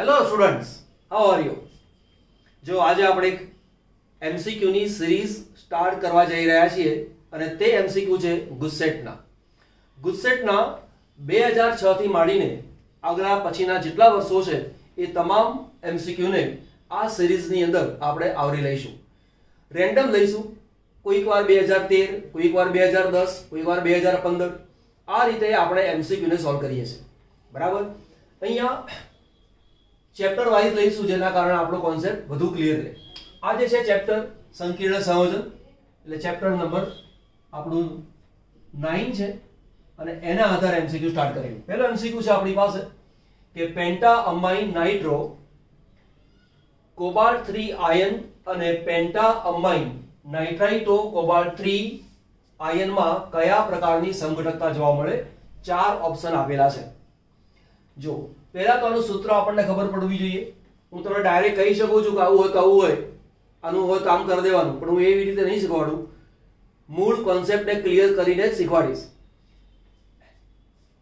Hello students, how are you? जो આજે આપણે એક MCQ ની સિરીઝ સ્ટાર્ટ કરવા જઈ રહ્યા છીએ અને તે MCQ છે ગુજસેટના 2006 થી માંડીને આગળના પછીના જેટલા વર્ષો છે એ તમામ MCQ ને આ સિરીઝ ની અંદર આપણે આવરી લઈશું, રેન્ડમ લઈશું. કોઈકવાર 2013, કોઈકવાર 2010, કોઈકવાર 2015. આ રીતે આપણે MCQ ને સોલ્વ કરીએ છીએ, બરાબર. અહીંયા चैप्टर वाइज लईशु जेना कारण आपणो कॉन्सेप्ट वधु क्लियर रहे. आज छे चैप्टर संकीर्ण संयोजन એટલે ચેપ્ટર નંબર આપણો 9 છે અને એના આધારે MCQ સ્ટાર્ટ કરીએ. પહેલો MCQ છે આપણી પાસે કે penta amine nitro cobalt 3 ion અને પેન્ટા અમાઇન નાઇટ્રાઇટો કોબાલ્ટ 3 આયન માં કયા પ્રકારની સંગઠકતા જોવા મળે? ચાર ઓપ્શન આપેલા છે. જો पहला तो आनु सूत्र आपने खबर पड़वी जोईए. हूँ तमने डायरेक्ट कही सकूँ छूँ कि आव हो काम कर देवानुं, पण हुं एवी रीते नहीं शीखवाडुं. मूल कॉन्सेप्ट ने क्लियर करीने शीखवाडीश.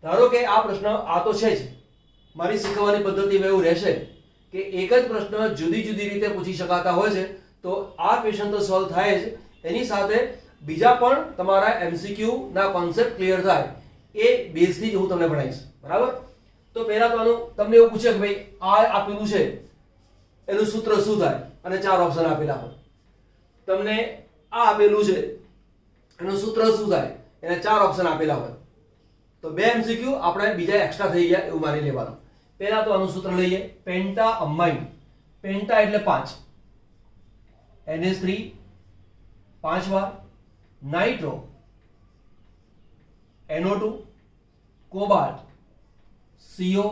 धारो के आ प्रश्न आ तो है ज, मारी शीखवानी पद्धति में एवुं रहेशे के एक ज प्रश्न जुदी जुदी रीते पूछी शकाता होय छे, तो आ क्वेश्चन तो सॉल्व थाय ज, एनी साथे बीजा पण तमारा एमसीक्यू ना कॉन्सेप्ट क्लियर थाय ए बेस थी ज हुं तमने भणावीश, बराबर. तो पहला तो तमने एवुं पूछे कि भाई आ आपेलुं छे एनुं सूत्र शुं थाय अने चार ऑप्शन आपेला होय. तमने आ आपेलुं छे एनुं सूत्र शुं थाय एना चार ऑप्शन आपेला होय. तो बे एमसीक्यू आपणे बीजा एक्स्ट्रा थई गया एवुं मानी लेवानुं. पहला तो आनुं सूत्र लईए, पेंटा अमाइन. पेंटा एटले 5, NH3 5 वार, nitro NO2, cobalt CO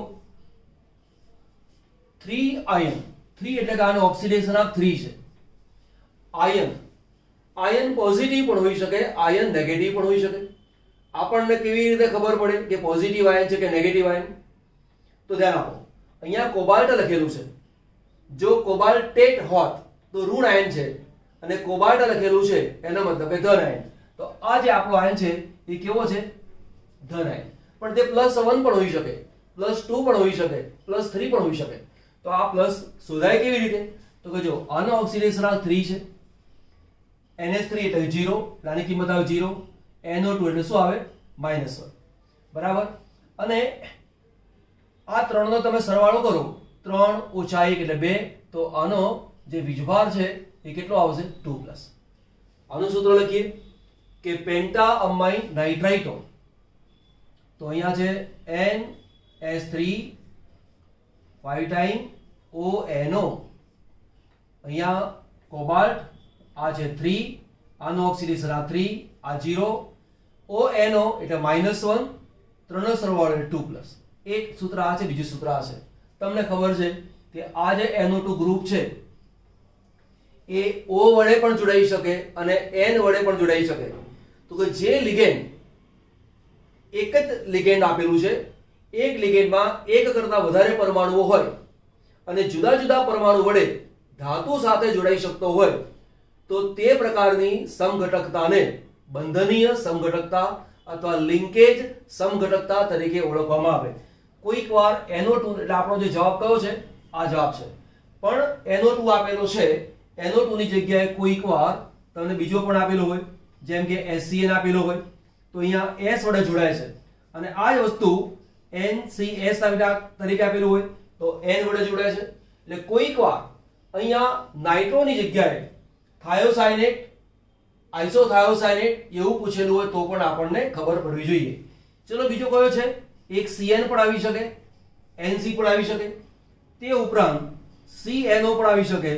3 ion. 3 એટલે કે આનો ઓક્સિડેશન ઓફ 3 છે. આયન પોઝિટિવ પણ હોઈ શકે, આયન નેગેટિવ પણ હોઈ શકે. આપણને કેવી રીતે ખબર પડે કે પોઝિટિવ આયન છે કે નેગેટિવ આયન? તો ધ્યાન આપો, અહીંયા કોબાલ્ટ લખેલું છે. જો કોબાલ્ટેટ હોત તો ઋણ આયન છે અને કોબાલ્ટ લખેલું છે એનો મતલબ એ ધન આયન. તો આ જે આપણો આયન છે એ કેવો છે? ધન આયન. પણ તે +1 પણ હોઈ શકે, +2 પણ હોઈ શકે, +3 પણ હોઈ શકે. તો આ પ્લસ શોધાય કેવી રીતે? તો કે જો આનો ઓક્સિડેશન આંક 3 છે, NH3 એટલે 0, આની કિંમત આવે 0, NO2 એટલે શું આવે? -1, બરાબર. અને આ ત્રણનો તમે સરવાળો કરો, 3 - 1 એટલે 2. તો આનો જે વીજભાર છે એ કેટલો આવશે? 2+. આનું સૂત્ર લખીએ કે પેન્ટા અમાઇન નાઇટ્રાઇટો. તો અહીંયા છે N S3 5 टाइम ONO, અહીંયા કોબાલ્ટ આ છે 3, આનો ઓક્સિડેશન આ 3, આ 0, ONO એટલે -1, 3 નો સરવાળો એટલે 2+. એક સૂત્ર આ છે, બીજું સૂત્ર આ છે. તમને ખબર છે કે આ જે NO2 ગ્રુપ છે એ O વડે પણ જોડાઈ શકે અને N વડે પણ જોડાઈ શકે. તો કે જે લિગેન્ડ, એક જ લિગેન્ડ આપેલું છે, एक लिगेंड में एक करता वधारे परमाणुओं होय अने जुदा जुदा परमाणु वडे धातु साथे जोड़ाई शकतो होय तो ते प्रकारनी समघटकताने बंधनीय समघटकता अथवा लिंकेज समघटकता तरीके ओळखवामां आवे. कोईकवार NO2 एटले आपणो जे जवाब कयो छे आ जवाब छे, पण NO2 आपेलो छे, NO2 नी जग्याए कोईकवार तमने बीजो पण आपेलो होय, जेम के SCN आपेलो होय तो अहींया S वडे जोड़ाय छे अने आ ज वस्तु NCS तरीके आपेलू हो तो N वडे जोड़ाय छे. એટલે કોઈકવાર અહીંયા નાઇટ્રોની જગ્યાએ થાયોસાયનેટ, આઇસોથાયોસાયનેટ એવું પૂછેલું હોય તો પણ આપણને ખબર પડવી જોઈએ. ચલો બીજો કયો છે? એક CN પણ આવી શકે, NC પણ આવી શકે, તે ઉપરાંત CNO પણ આવી શકે,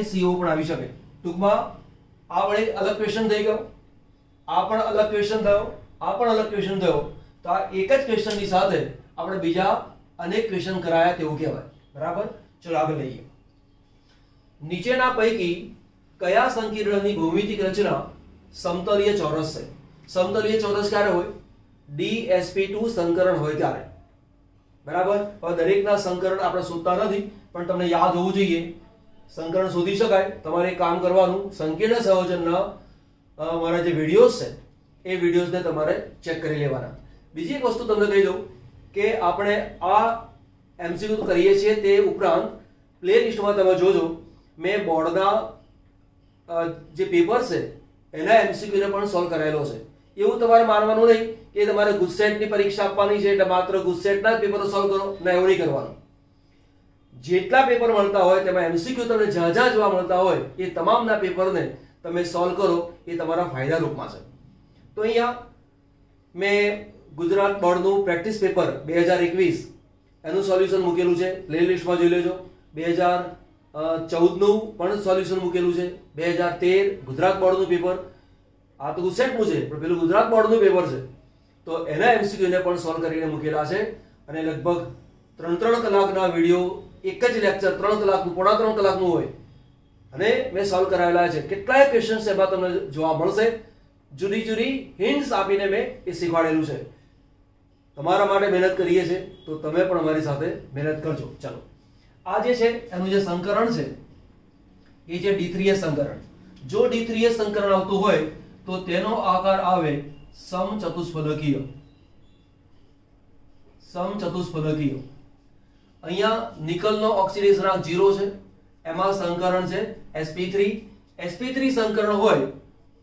NCO પણ આવી શકે. ટૂંકમાં આ વડે અલગ ક્વેશ્ચન થઈ ગયો, આ પણ અલગ ક્વેશ્ચન થયો, આ પણ અલગ ક્વેશ્ચન થયો. तो आ एक ज क्वेश्चन नी साथे आपणे बीजा अनेक क्वेश्चन कराया तेवुं कहेवाय, बराबर. चलो आगे लईए. नीचेना पैकी कया संकीर्णनी भौमितिक रचना समतलीय चौरस छे? समतलीय चौरस क्यारे होय? DsP2 संकरण होय त्यारे, बराबर. हवे दरेकना संकरण आपणे शोधता नथी पण तमने याद होवुं जोईए. संकरण शोधी शकाय. तमारे काम करवानुं संकीर्ण संयोजनना मारा जे विडियोस छे ए विडियोसने तमारे चेक करी लेवाना. બીજી એક વસ્તુ તમને કહી દઉં કે આપણે આ एमसीक्यू तो करीए छे ते उपरांत प्लेलिस्ट में तमे जोजो मैं बोर्डना जे पेपर से एना एमसीक्यू ने पण सॉल्व करायेलो छे। एवुं तमारे मानवानुं नहीं कि तमारे गुजसेटनी परीक्षा आपवानी छे એટલે માત્ર ગુજसेटना ज पेपरो सॉल्व करो ना, एवुं नहीं करवानुं। जेटला पेपर मळता होय तेमां एमसीक्यू तमने जाजा जोवा मळता होय ए तमामना पेपरने तमे सॉल्व करो ए तमारा फायदारूप छे। तो अहींया मैं गुजरात बोर्डनु प्रेक्टिस पेपर 2021 एनु सोल्यूशन मूकेलू है, प्लेलिस्ट में जोई लेजो। 2014 नु सोल्यूशन मूकेलू है, 2013 गुजरात बोर्ड पेपर, आ तो गुसेट नु छे पण पेलुं गुजरात बोर्ड पेपर है तो एना एमसीक्यू ने पण सॉल्व करीने मूकेला छे। अने लगभग 3-3 कलाकना विडियो, एक ज लेक्चर 3 कलाकनुं, पोणा 3 कलाकनुं होय अने मैं सॉल्व करावेला छे। केटलाय क्वेश्चन्स एवा तमने जोवा मळशे, जुदी जुदी हिंट्स आपीने मैं ए शीखवाडेलुं छे। तमारा माटे मेहनत करीए छे तो तमे पण अमारी साथे मेहनत करजो। चलो आ जे छे एनु जे संकरण छे ए जे D3S संकरण, जो D3S संकरण आवतो होय तो तेनो आकार आवे समचतुष्फलकीय। समचतुष्फलकीय अहींया निकलनो ऑक्सीडेशन गुणांक 0 छे, एमां संकरण छे Sp3। Sp3 संकरण होय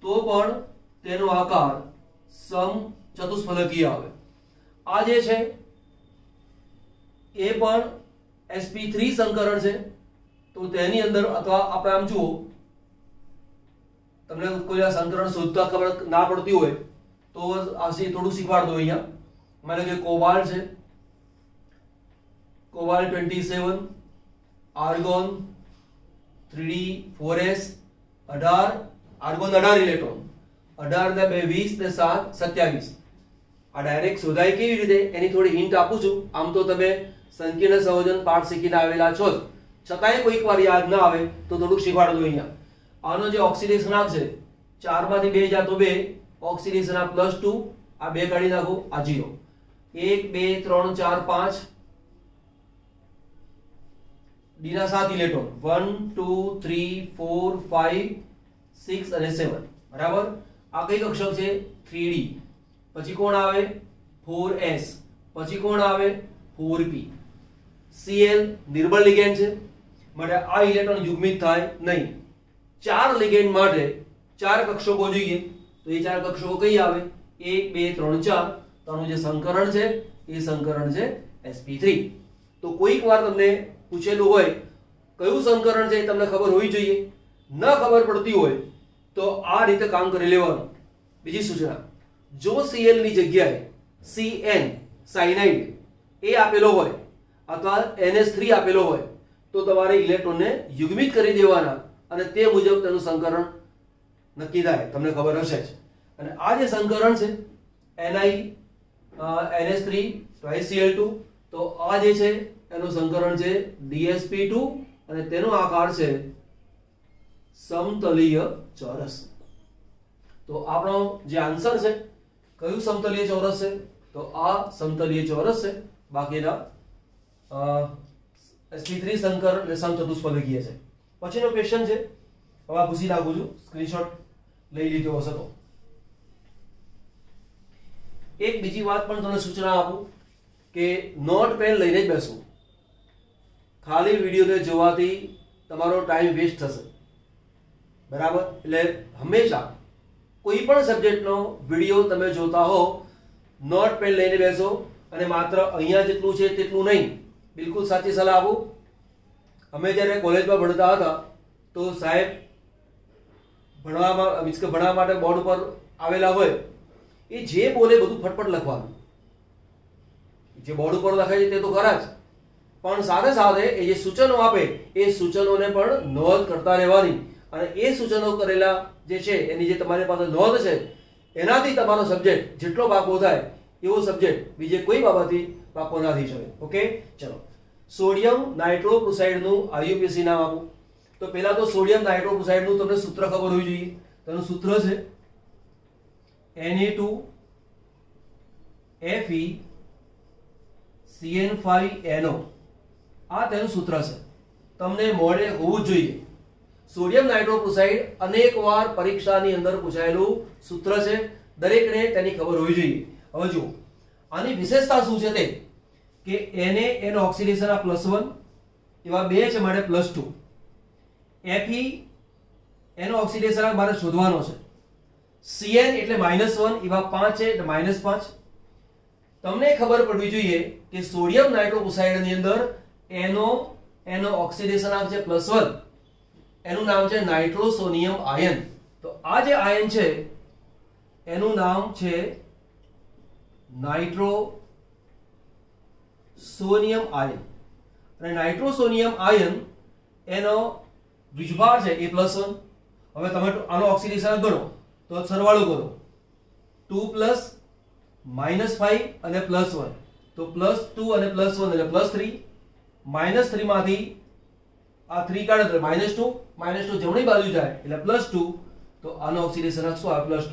तो पण तेनो आकार समचतुष्फलकीय आवे। आ जे छे ए पण sp3 संकरण छे तो तेनी अंदर अथवा आपणे आम जुओ तमने कोई आ संकरण शोधता खबर ना पड़ती होय तो आसी थोडुं शीखवाड़ दो। अहींया माने के कोबाल्ट छे, cobalt 27, argon 3d4s 18, argon 18 electron, 18 ने 2 20 ने 7 27। आ डायरेक्ट शोधाय केवी रीते एनी थोड़ी हिंट आपू छूं। आम तो तमे संकीर्ण संयोजन पाठ शीखीने आवेला छो, छतांय कोईकवार याद ना आवे तो थोडुं शीखवाडजो। अहींया आनो जे ऑक्सीडेशन गुणांक छे 4 मांथी 2 जातो 2 ऑक्सीडेशन गुणांक +2, आ 2 काढी नाखो, आ 0 1 2 3 4 5 डीना 7 इलेक्ट्रॉन 1 2 3 4 5 6 અને 7 बराबर। आ कई कक्षक छे 3d, पछी कोण आवे 4s, पछी कोण आवे 4p। Cl निर्बल लिगेंड छे माटे आ इलेक्ट्रॉन युग्मित थाय नहीं। 4 लिगेंड माटे 4 कक्षको जोईए तो ये 4 कक्षको कई आवे 1 2 3 4 तनु जे संकरण छे ए संकरण छे sp3। तो कोईकवार तमने पूछेलुं होय कयुं संकरण छे तमने खबर होवी जोईए, न खबर पड़ती होय तो आ रीते काम करी लेवानुं। बीजी सूचना, जो Cl ની જગ્યાએ Cn સાયનાઇડ એ આપેલો હોય અથવા NH3 આપેલો હોય તો તમારે ઇલેક્ટ્રોનને યુગ્મિત કરી દેવાના અને તે મુજબ તેનું સંકરણ નક્કી થાય, તમને ખબર હશે જ। અને આ જે સંકરણ છે Ni NH3 2Cl2 તો આ જે છે એનું સંકરણ છે DsP2 અને તેનો આકાર છે સમતલીય ચોરસ। તો આપણો જે આન્સર છે कयु समतलीय चौरस है तो आ समतलीय चौरस है। बाकी sp3 संकरण समचतुष्फलकीय है। पछीनो क्वेश्चन है हवे पूछी लागू छुं, स्क्रीनशॉट लई लीधो हशे। तो एक बीजी बात पण तमने सूचना आपू के नोट पेन लईने ज बेसो, खाली विडियो ने जोवाथी तमारो टाइम वेस्ट थशे बराबर। एटले हमेशा कोईपण सब्जेक्टनो विडियो तमे जोता हो नोट पेन लईने बेसो अने मात्र अहींया जेटलुं छे तेटलुं नहीं, बिल्कुल साची सलाह आपो। अमे ज्यारे कॉलेजमां भणता हता तो साहेब भणवामां मीन्स के भणवा माटे बोर्ड पर आवेला होय ए जे बोले बधुं फटफट लखवानुं, जे बोर्ड पर લખાય તે તો ખરા જ પણ સાથે સાથે એ જે સૂચનો આપે એ સૂચનોને પણ નોંધ કરતા રહેવાની અને એ સૂચનો કરેલા जे छे एनी जे तमारे पास नोंध छे एनाथी तमारो सब्जेक्ट जेटलो पाको थाय एवो सब्जेक्ट बीजे कोई बाबतथी पाको ना थई शके। ओके चलो, सोडियम नाइट्रोप्रोसाइड नु आईयूपीएसी नाम आपो। तो पहेला तो सोडियम नाइट्रोप्रोसाइड नु तमने सूत्र खबर होवी जोईए, तेनु सूत्र छे Na2 Fe CN5 NO, आ तेनु सूत्र छे, तमने मोडे होवुं जोईए। सोडियम नाइट्रोप्रोसाइड अनेकवार परीक्षानी अंदर पूछायेलुं सूत्र छे, दरेकने तेनी खबर होवी जोईए। हवे जुओ आनी विशेषता शुं छे ते के Na एनो ऑक्सीडेशन आ +1 एवा बे छे मारे +2 Fe एनो ऑक्सीडेशन आ मारे शोधवानो छे Cn એટલે -1 એવા 5 છે એટલે -5 તમને ખબર પડવી જોઈએ કે સોડિયમ નાઇટ્રોક્સાઇડ ની અંદર એનો ઓક્સિડેશન આપ છે +1 એનું નામ છે નાઇટ્રોસોનિયમ આયન તો આ જે આયન છે એનું નામ છે નાઇટ્રોસોનિયમ આયન અને નાઇટ્રોસોનિયમ આયન એનો વિજભાર છે એ +1 હવે તમે આનો ઓક્સિડેશન ગણો तो सरवाळो करो 2 + -5 અને +1 तो +2 અને +1 એટલે +3 -3 માંથી આ 3 કાઢો એટલે -2 જમણી બાજુ જાય એટલે +2 તો આનો ઓક્સિડેશન રાખશું આ +2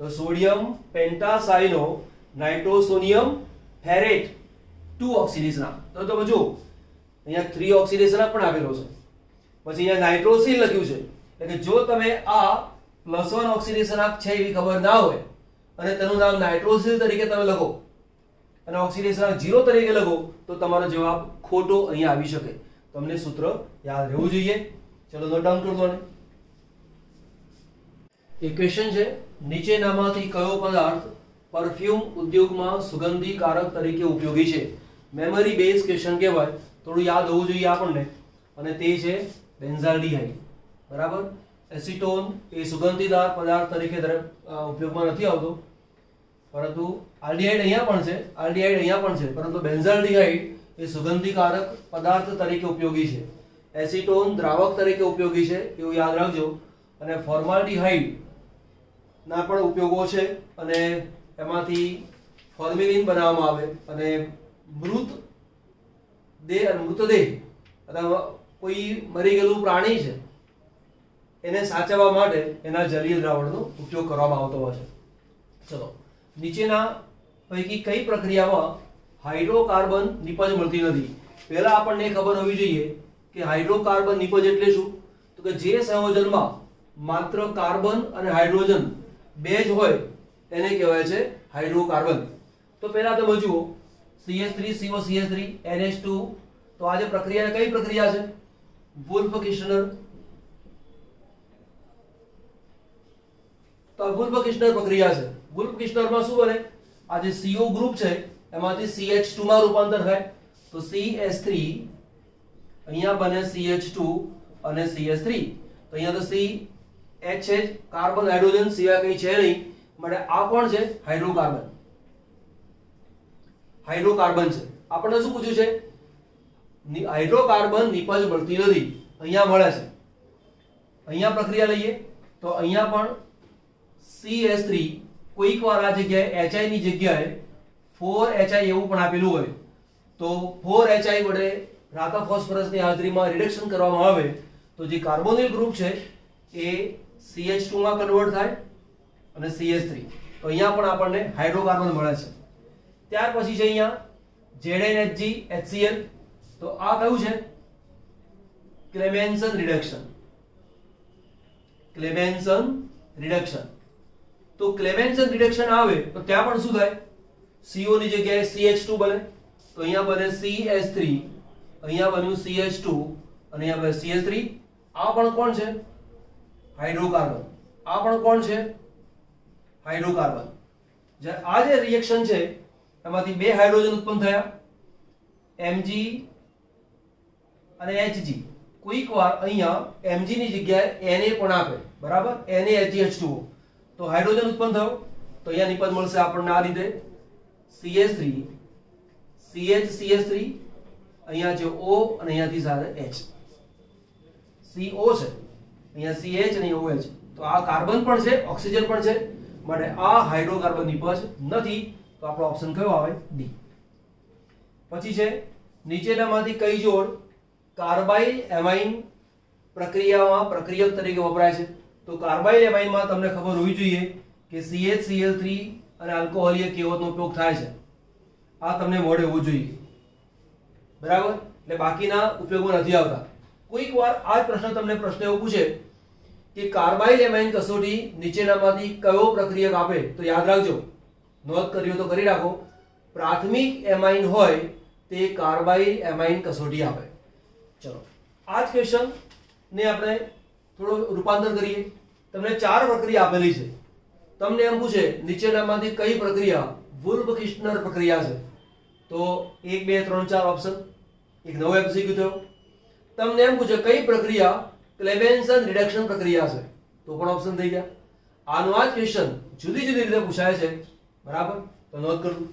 તો સોડિયમ પેન્ટાસાયનો નાઇટ્રોસોનિયમ ફેરેટ 2 ઓક્સિડેશન તો તમે જો અહીંયા 3 ઓક્સિડેશન પણ આવેલો છે પછી અહીંયા નાઇટ્રોસિલ લખ્યું છે એટલે કે જો તમે આ +1 ऑक्सीडेशन आप छे भी खबर ना होय अने तेनु नाम नाइट्रोसिल तरीके तमे लखो अने ऑक्सीडेशन आप 0 तरीके लखो तो तमारो जवाब खोटो अहीं आवी शके तमने सूत्र याद रहेवुं जोईए चलो नोट डाउन कर लो ने इक्वेशन छे નીચેનામાંથી કયો પદાર્थ परफ्यूम उद्योग में सुगंधी कारक तरीके उपयोगी छे मेमोरी बेस्ड क्वेश्चन कहेवाय थोड़ू याद होवुं जोईए आपणे अने ते छे बेंजाल्डिहाइड बराबर एसिटोन ए सुगंधीदार पदार्थ तरीके उपयोग में नहीं आता परंतु आल्डिहाइड अहींया पण छे आल्डिहाइड अहींया पण छे परंतु बेंजाल्डिहाइड ए सुगंधीकारक पदार्थ तरीके उपयोगी है एसिटोन द्रावक तरीके उपयोगी है एवं याद रखो अने फॉर्माल्डिहाइड ना पण उपयोगों छे अने एमांथी फॉर्मेलिन बनाववामां आवे अने मृतदेह अथवा कोई मरी गेलू प्राणी है એને સાચવવા માટે એના જલીય દ્રાવણનો ઉપયોગ કરવામાં આવતો હોય છે ચલો નીચેના પૈકી કઈ પ્રક્રિયામાં હાઇડ્રોકાર્બન નિપજ મળતી નથી પહેલા આપણને ખબર હોવી જોઈએ કે હાઇડ્રોકાર્બન નિપજ એટલે શું તો કે જે સંયોજનમાં માત્ર કાર્બન અને હાઇડ્રોજન બે જ હોય એને કહેવાય છે હાઇડ્રોકાર્બન તો પહેલા તમે જુઓ CH3COCH3 NH2 તો આ જે પ્રક્રિયા કઈ પ્રક્રિયા છે વોલ્ફ-કિશનર तो वुल्फ-किशनर प्रक्रिया है वुल्फ-किशनर में शू बने आज CO ग्रुप है एमांथी CH2 में रूपांतर थाय तो CH3 अहींया बने CH2 अने CH3 तो अहींया तो CH है कार्बन हाइड्रोजन सिवाय कहीं छे नहीं माटे आ कोण छे हाइड्रोकार्बन हाइड्रोकार्बन छे आपणे शुं पूछ्युं छे हाइड्रोकार्बन निपज मळती नथी अहींया मळे छे अहींया प्रक्रिया लईए तो अहींया पण CH3 कोईक वार आ जगह HI ની જગ્યાએ 4HI એવું પણ આપેલું હોય તો 4HI વડે રાતા ફોસ્ફરસ ની હાજરીમાં રિડક્શન કરવામાં આવે તો જે કાર્બોનિલ ગ્રુપ છે એ CH2 માં કન્વર્ટ થાય અને CH3 તો અહીંયા પણ આપણને હાઇડ્રોકાર્બન મળે છે ત્યાર પછી છે અહીંયા ZnHg HCl તો આ કયું છે ક્લેમેન્સન રિડક્શન तो क्लेमेन्सन रिडक्शन आवे तो क्या पण शुं थाय CO ની જગ્યાએ CH2 બને तो અહીંયા બને CH3 અહીંયા બન્યું CH2 અને અહીંયા બને CH3 આ પણ કોણ છે હાઇડ્રોકાર્બન આ પણ કોણ છે હાઇડ્રોકાર્બન જે આ જે રિએક્શન છે એમાંથી બે હાઇડ્રોજન ઉત્પન્ન થયા Mg અને Hg કોઈકવાર અહીંયા Mg ની જગ્યાએ Na પણ આપે બરાબર NaHgH2O तो हाइड्रोजन उत्पन्न थयो तो अहींया निपज मळशे आपणने आ रीते CH3 CH3 अहींया जो O अने अहींयाथी सारे H CO छे अहींया CH अने OH तो आ कार्बन पण छे ऑक्सिजन पण छे माटे आ हाइड्रोकार्बन निपज नथी तो आपणो ऑप्शन कयो आवे डी पछी छे नीचेनामांथी कई जोड़ कार्बाइल एमाइन प्रक्रियामां प्रक्रियक तरीके वपराय छे तो कार्बाइल एमाइन में तमने खबर होवी जोईए कि CHCl3 अने आल्कोहोलीय केवतनो उपयोग थाय छे आ तमने मोडे होवुं जोईए बराबर એટલે બાકીના ઉપયોગમાં નથી આવતા કોઈકવાર આ પ્રશ્ન તમને પ્રશ્ન એવો પૂછે કે કાર્બાઇલ એમાઇન કસોટી નીચેનામાંથી કયો પ્રક્રિયક આપે તો યાદ રાખજો નોટ કર્યો તો કરી રાખો પ્રાથમિક એમાઇન હોય तो ये कार्बाइल एमाइन कसोटी आपे। चलो आज क्वेश्चन ने अपने थोड़ा रूपांतर करिए। तमने चार प्रक्रिया आपेली है, तमने एम पूछे नीचेनामांथी कई प्रक्रिया वुल्फ-किश्नर प्रक्रिया है, तो 1, 2, 3, 4 ऑप्शन। एक नवो एमसीक्यू थयो। तमने एम पूछे कई प्रक्रिया क्लेवेन्सन रिडक्शन प्रक्रिया है, तो पण ऑप्शन थई गया। आनो आज क्वेश्चन जुदी जुदी रीते पूछाय छे, बराबर, तो नोट कर लो।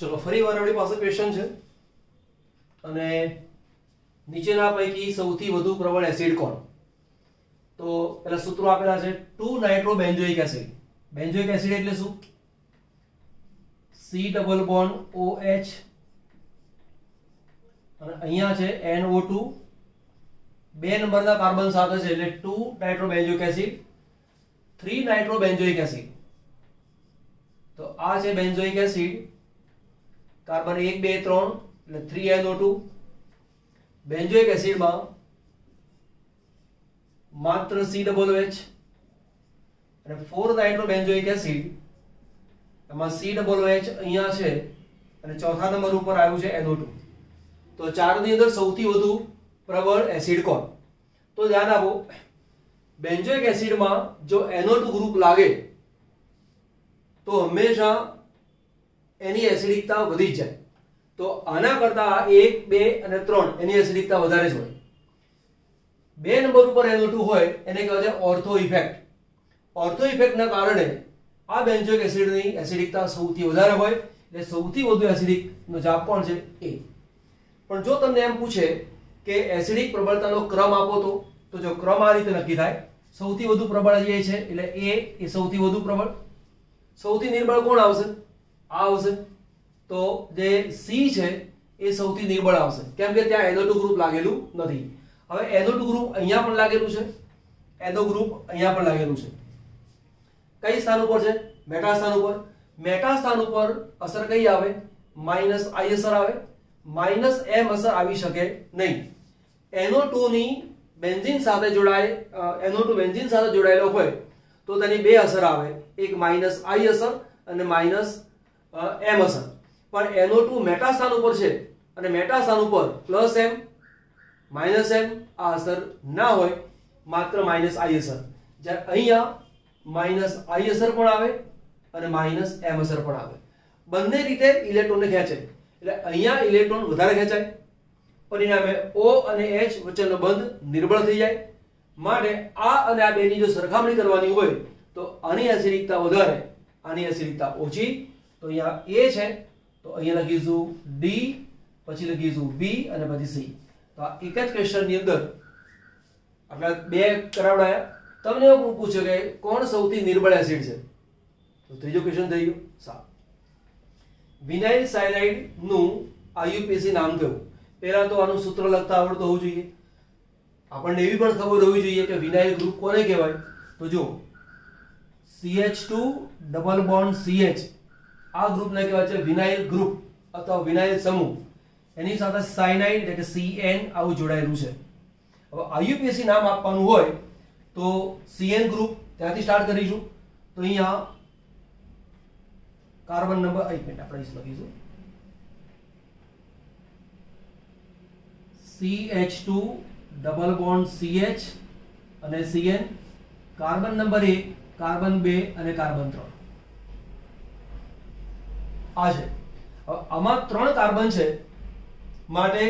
चलो फरी वार आपणी पासे क्वेश्चन छे अने नीचेना पैकी सौथी वधु प्रबल एसिड कोण, तो पहला सूत्रो आपेला छे 2 nitro benzoic acid. Benzoic acid एटले शुं? C डबल बॉन्ड OH અને અહીંયા છે NO2 બે નંબરના કાર્બન સાથે છે એટલે 2 નાઇટ્રોબેન્ઝોઇક એસિડ 3 નાઇટ્રોબેન્ઝોઇક એસિડ। તો આ છે બેન્ઝોઇક એસિડ કાર્બન 1 2 3 એટલે 3NO2। બેન્ઝોઇક એસિડમાં માત્ર COOH અને 4 નાઇટ્રોબેન્ઝોઇક એસિડ એમાં COOH અહીંયા છે અને ચોથા નંબર ઉપર આવ્યું છે NO2। तो चार नी अंदर सौथी वधु प्रबल एसिड कोण? तो ध्यान आपो, बेंजोइक एसिड में जो NO2 ग्रुप लगे तो हमेशा एनी एसिडिकता वधी जाए, तो आना करता 1, 2 अने 3 एनी एसिडिकता वधारे ज होय। बे नंबर पर NO2 होय एने कहेवाय ऑर्थो इफेक्ट। ऑर्थो इफेक्ट ना कारणे आ बेंजोइक एसिड नी एसिडिकता सौथी वधारे होय એટલે સૌથી વધુ એસિડિક નો જવાબ કોણ છે? A। पर जो तमने एम पूछे कि एसिडिक प्रबलता क्रम आपो तो जो क्रम आ रीते नक्की थाय। सौथी वधु प्रबल जे छे एटले A ए सौथी वधु प्रबल। सौथी निर्बल कोण आवशे? आ आवशे। तो जे C छे ए सौथी निर्बल आवशे केम के त्यां NO2 ग्रुप लागेलुं नथी। हवे NO2 ग्रुप अहींया पण लागेलुं छे, NO ग्रुप अहींया पण लागेलुं छे। कई स्थान उपर छे? मेटा स्थान उपर। मेटा स्थान उपर असर कई आवे? -I असर आवे। -M असर आवी शके नहीं। NO2 नी बेंजीन साथे जोड़ाय, NO2 बेंजीन साथे जोड़ायेलो होय तो तेनी बे असर आवे, एक -I असर अने -M असर। पण NO2 मेटा स्थान उपर छे अने मेटा स्थान उपर +M -M आ असर ना होय, मात्र -I असर। ज्यारे अहींया -I असर पण आवे अने -M असर पण आवे। बंने रीते इलेक्ट्रॉन ने खेंचे એટલે અહીંયા ઇલેક્ટ્રોન વધારે ખેંચાય, પરિણામે O અને H વચ્ચેનો બંધ નિર્બળ થઈ જાય। માટે આ અને આ બેની જો સરખામણી કરવાની હોય તો આની એસિડિકતા વધારે, આની એસિડિકતા ઓછી। તો અહીંયા A છે તો અહીંયા લખીશું D, પછી લખીશું B અને પછી C। તો આ એક જ ક્વેશ્ચન ની અંદર આપણે બે કરાવડાયા। તમને એવું પૂછે કે કોણ સૌથી નિર્બળ એસિડ છે, તો ત્રીજો ક્વેશ્ચન થઈ ગયો। સાહેબ विनाइल साइनाइड नु IUPAC नाम क्यों? पहला तो आनु सूत्र लगता आवड़ता हो जाइए, अपन ने भी पर खबर होवी जाइए कि विनाइल ग्रुप कोने कहवाय। तो जो CH2 डबल बॉन्ड CH आ ग्रुप ने कहवाय छे विनाइल ग्रुप अथवा विनाइल समूह। एनी साथे साइनाइड એટલે CN આવું જોડાયેલું છે। હવે IUPAC નામ આપવાનું હોય तो CN ग्रुप ત્યાંથી સ્ટાર્ટ કરીશું। तो અહીંયા कार्बन नंबर 1 આપણે ઇસ લખીશું CH2 डबल बॉन्ड CH અને CN। कार्बन नंबर 1, कार्बन 2 અને કાર્બન 3 આ છે। હવે આમાં 3 કાર્બન છે માટે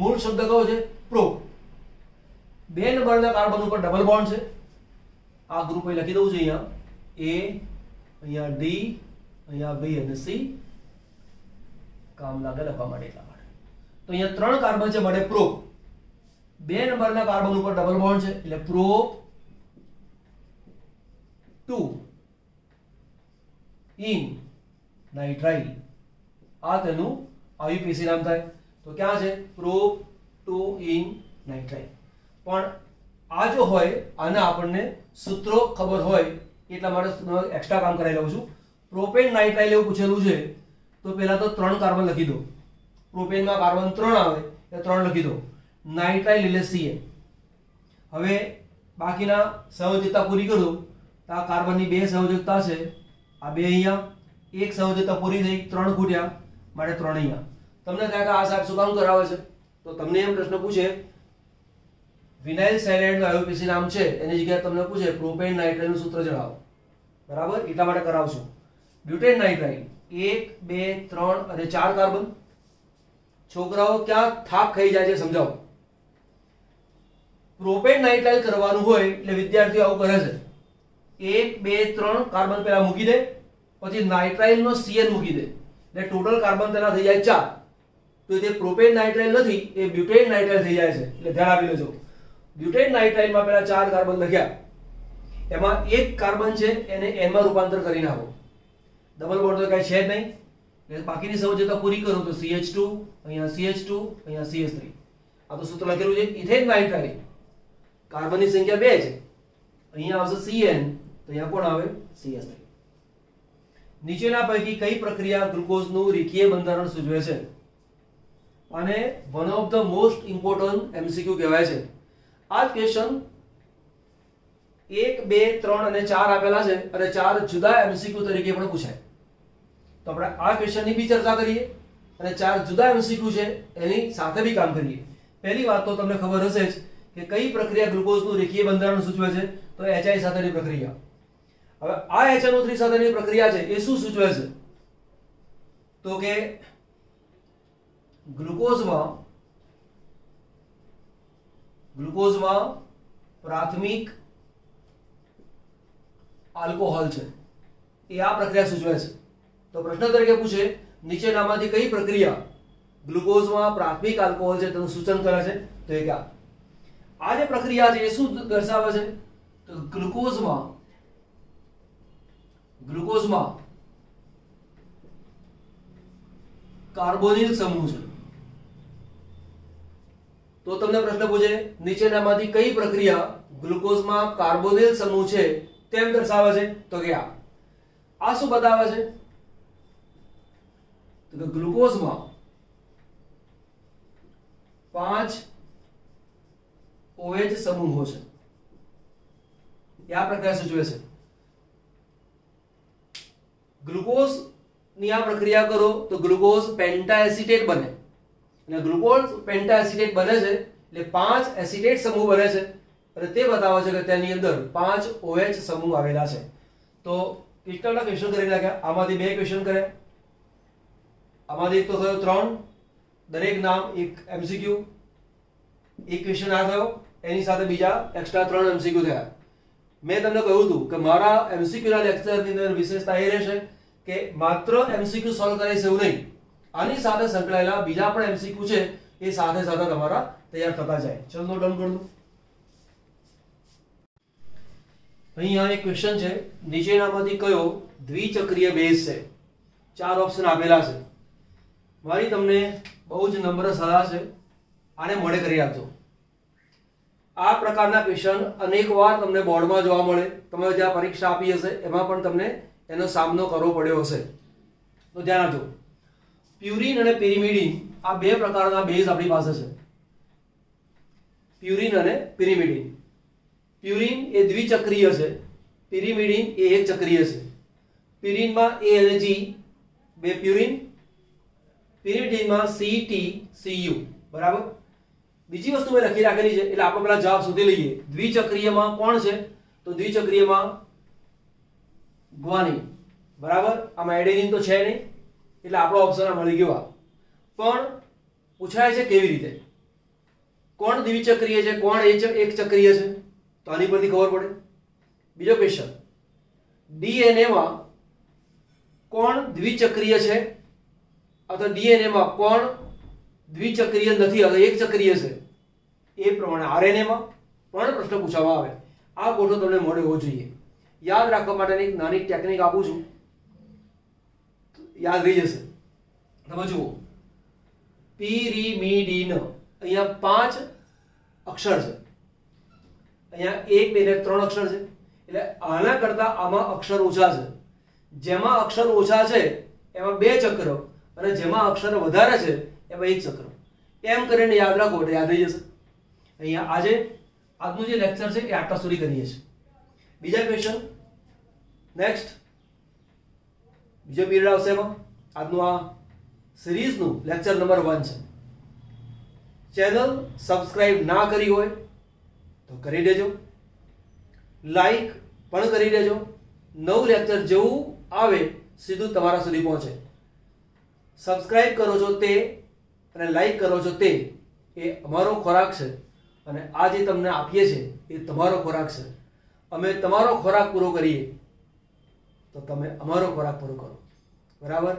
મૂળ શબ્દ કયો છે? પ્રો। 2 નંબરના કાર્બન ઉપર ડબલ બોન્ડ છે। આ ગ્રુપ અહીં લખી દઉં છું, અહીંયા A, અહીંયા D, અહીંયા B અને C કામ લાગે લખવા માટે। તો અહીંયા 3 કાર્બન છે માટે પ્રો। 2 નંબરના કાર્બન ઉપર ડબલ બોન્ડ છે એટલે પ્રો 2 ઇન નાઇટ્રાઇલ। આ તેનું IUPAC નામ થાય। તો ક્યાં છે? Pro 2 ene nitrile. પણ આ જો હોય આના આપણને સૂત્રો ખબર હોય એટલા માટે એક્સ્ટ્રા કામ કરાવી લઉં છું। प्रोपेन नाइट्राइल एवं पूछेलू है तो पहला तो 3 कार्बन लखी दो। प्रोपेन में कार्बन 3 आए तो 3 लखी दो। नाइट्राइल एटले CN। हवे बाकीना संयोजकता पूरी करो तो आ कार्बन 2 संयोजकता है, आ 2 अहींया एक संयोजकता पूरी थी 3 गुणिया 3 तमने कहा आ साहब शुं काम करावे छे तो तमने एम प्रश्न पूछे विनाइल साइनाइड नो आईयूपीसी नाम छे एनी जग्याए तमने पूछे प्रोपेन नाइट्राइड नुं सूत्र जणावो बराबर एटला माटे करावशो ब्यूटेन नाइट्राइड 1, 2, 3 અને 4 कार्बन छोकराओ क्या थाप खाई जाए समझाओ प्रोपेन नाइट्राइल करवानुं होय એટલે विद्यार्थी आवुं करे छे 1, 2, 3 कार्बन पहेला मूकी दे પછી नाइट्राइल नो सीएन मूकी दे એટલે टोटल कार्बन तेना थई जाय 4 तो ये प्रोपेन नाइट्राइल नहीं ए ब्यूटेन नाइट्राइल થઈ જાય છે એટલે ધ્યાન આપી લેજો ब्यूटेन नाइट्राइल में पहला 4 कार्बन लख्या एम एक कार्बन है एने एन में रूपांतर कर नाखो डबल बॉन्ड तो कहीं है नहीं बाकी की समझौता पूरी करो तो CH2 अँ CH2 अँ CH3 आ तो सूत्र लखेलू है इथेन नाइट्राइल कार्बन की संख्या 2 है अँ CN तो अँ को CH3 नीचेना पैकी कई प्रक्रिया ग्लूकोजनु रेखीय बंधारण सूचवे छे अने one of the most important MCQ कहेवाय छे आज क्वेश्चन 1, 2, 3 અને 4 આપેલા છે અને 4 જુદા એમસીક્યુ તરીકે પણ પૂછાય તો આપણે આ ક્વેશ્ચનની બી ચર્ચા કરીએ અને 4 જુદા એમસીક્યુ છે એની સાથે બી કામ કરીએ પહેલી વાત તો તમને ખબર હશે જ કે કઈ પ્રક્રિયા ગ્લુકોઝનું રેખીય બંધારણ સૂચવે છે તો HI સાથેની પ્રક્રિયા હવે આ HNO3 સાથેની પ્રક્રિયા છે એ શું સૂચવે છે તો કે ग्लूकोज में प्राथमिक आल्कोहोल है ये आ प्रक्रिया सूचवे छे तो प्रश्न तरीके पूछे नीचेनामांथी कई प्रक्रिया ग्लूकोज में प्राथमिक आल्कोहोल है तेनु सूचन करे छे तो क्या आ जे प्रक्रिया है ये शुं दर्शावे छे तो ग्लूकोज में कार्बोनिल समूह है तो तमने प्रश्न पूछे नीचेनामांथी कई प्रक्रिया ग्लूकोज में कार्बोनिल समूह है तेम दर्शावे छे तो क्या आ शुं बतावे छे तो ग्लूकोज में 5 OH समूहों छे आ प्रक्रिया सूचवे छे ग्लूकोज नी आ प्रक्रिया करो तो ग्लूकोज पेंटाएसिटेट बने ग्लूकोज पेंटाएसिटेट बने छे એટલે 5 एसिटेट समूह बने छे અને તે બતાવે છે કે તેની અંદર 5 OH સમૂહ આવેલા છે તો કેટલા ક્વેશ્ચન કરી નાખ્યા આમાંથી 2 ક્વેશ્ચન કર્યા આમાંથી એક તો થયો 3 દરેક નામ એક MCQ એક ક્વેશ્ચન આ થયો એની સાથે બીજા એક્સ્ટ્રા 3 MCQ થયા મેં તમને કહ્યું હતું કે મારા MCQ ના લેક્ચરની અંદર વિશેષતા એ રહેશે કે માત્ર MCQ સોલ્વ કરી છે એવું નહીં आनी साथे संकळायेला बीजा पण एमसीक्यू छे ए साथे साथे तमारा तैयार थता जाय चलो नोट डाउन कर दो अहींया एक क्वेश्चन छे नीचेनामांथी कयो द्विचक्रीय बेस छे 4 ऑप्शन आपेला छे मारी तमने बहु ज नंबर सलाह छे आने मोडे करी आपजो आ प्रकारना क्वेश्चन अनेकवार तमने बोर्डमां जोवा मळे तमे जे परीक्षा आपी हशे एमां पण तमने एनो सामनो करवो पड्यो हशे तो ध्यान आपजो प्यूरीन और पीरिमिडीन आ बे प्रकारना बेज आपणी पासे छे प्यूरीन और पीरिमिडीन प्यूरीन ए द्विचक्रीय छे पीरिमिडीन ए एक चक्रीय छे प्यूरीन में ए अने जी बे प्यूरीन पीरिमिडीन में CT CU बराबर बीजी वस्तु में लखी राखेली छे એટલે આપણે પહેલા જવાબ શોધી લઈએ દ્વિચક્રીય માં કોણ છે તો દ્વિચક્રીય માં ગ્વાનિન बराबर आम एडेनिन तो है नहीं એટલે આપણો ઓપ્શન મળી ગયો પણ પૂછાય છે કેવી રીતે કોણ દ્વિચક્રીય છે કોણ એક ચક્રીય છે તો આની પરથી ખબર પડે બીજો ક્વેશ્ચન DNA માં કોણ દ્વિચક્રીય છે અથવા DNA માં કોણ દ્વિચક્રીય નથી અથવા એક ચક્રીય છે એ પ્રમાણે RNA માં પણ પ્રશ્ન પૂછવામાં આવે આ ગોઠો તમને મોડે હોવો જોઈએ યાદ રાખવા માટેની એક નાની ટેકનિક આપું છું याद रही जैसे तब जुओ पीरिमिडीन अँ 5 अक्षर है अँ 1, 2 ने 3 अक्षर है એટલે આના કરતા આમાં अक्षर ઓછા છે જેમાં अक्षर ઓછા છે એમાં 2 ચક્ર અને જેમાં अक्षर વધારે છે એમાં 1 ચક્ર એમ કરીને યાદ રાખો એટલે યાદ રહી જશે અહીંયા આજનું જે લેક્ચર છે એ આટલા સુધી કરીએ છીએ બીજા ક્વેશ્ચન નેક્સ્ટ બીજો પીરિયડ આવશે એમાં આજનો આ સિરીઝનું લેક્ચર નંબર 1 છે. ચેનલ સબસ્ક્રાઇબ ના કરી હોય તો કરી દેજો, લાઈક પણ કરી દેજો. નવું લેક્ચર જેવું આવે સીધું તમારા સુધી પહોંચે. સબસ્ક્રાઇબ કરો છો તે અને લાઈક કરો છો તે એ અમારો ખોરાક છે અને આ જે તમને આપીએ છે એ તમારો ખોરાક છે. અમે તમારો ખોરાક પૂરો કરીએ તો તમે અમારો ખોરાક પૂરો કરો, બરાબર?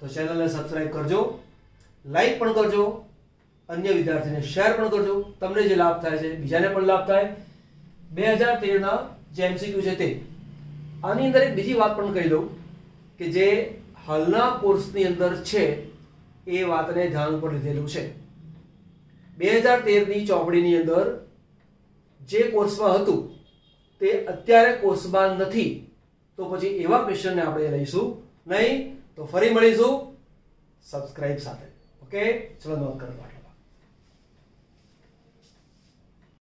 તો ચેનલને સબસ્ક્રાઇબ કરજો, લાઈક પણ કરજો, અન્ય વિદ્યાર્થીને શેર પણ કરજો. તમને જે લાભ થાય છે બીજાને પણ લાભ થાય. 2013ના જે MCQ છે તે આની અંદર એક બીજી વાત પણ કહી દઉં કે જે હાલના કોર્સની અંદર છે એ વાતને ધ્યાન પર લીધેલું છે. 2013ની ચોપડીની અંદર જે કોર્સમાં હતું તે અત્યારે કોર્સમાં નથી, તો પછી એવા ક્વેશ્ચનને આપણે લઈશું નહીં. તો ફરી મળીશું સબસ્ક્રાઇબ સાથે. ઓકે, ચલો નોંધ કરો.